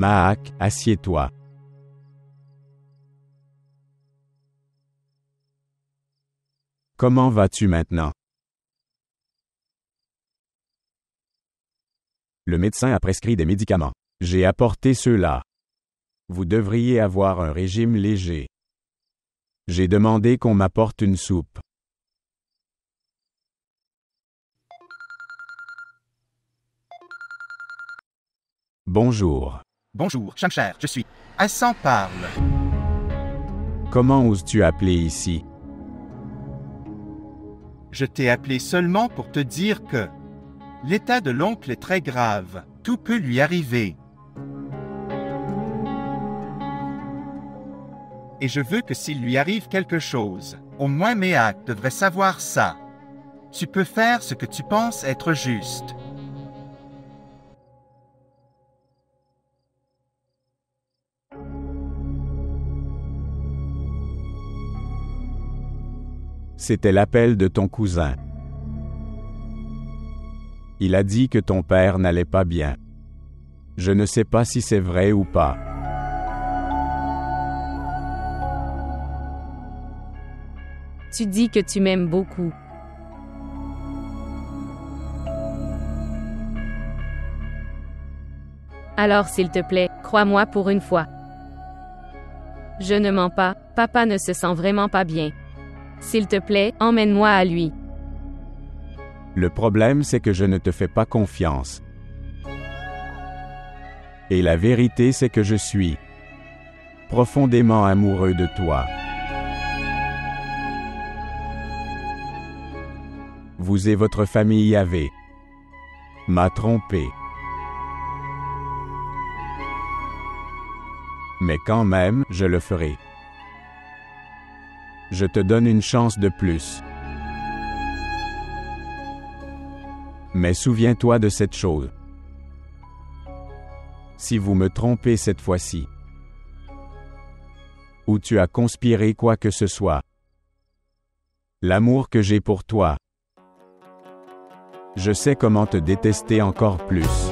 Mehek, assieds-toi. Comment vas-tu maintenant? Le médecin a prescrit des médicaments. J'ai apporté ceux-là. Vous devriez avoir un régime léger. J'ai demandé qu'on m'apporte une soupe. Bonjour. Bonjour, Shamsher, je suis... Asan parle. Comment oses-tu appeler ici? Je t'ai appelé seulement pour te dire que l'état de l'oncle est très grave. Tout peut lui arriver. Et je veux que s'il lui arrive quelque chose, au moins Mehek devrait savoir ça. Tu peux faire ce que tu penses être juste. C'était l'appel de ton cousin. Il a dit que ton père n'allait pas bien. Je ne sais pas si c'est vrai ou pas. Tu dis que tu m'aimes beaucoup. Alors s'il te plaît, crois-moi pour une fois. Je ne mens pas, papa ne se sent vraiment pas bien. S'il te plaît, emmène-moi à lui. Le problème, c'est que je ne te fais pas confiance. Et la vérité, c'est que je suis profondément amoureux de toi. Vous et votre famille avez m'a trompé. Mais quand même, je le ferai. Je te donne une chance de plus. Mais souviens-toi de cette chose. Si vous me trompez cette fois-ci, ou tu as conspiré quoi que ce soit, l'amour que j'ai pour toi, je sais comment te détester encore plus.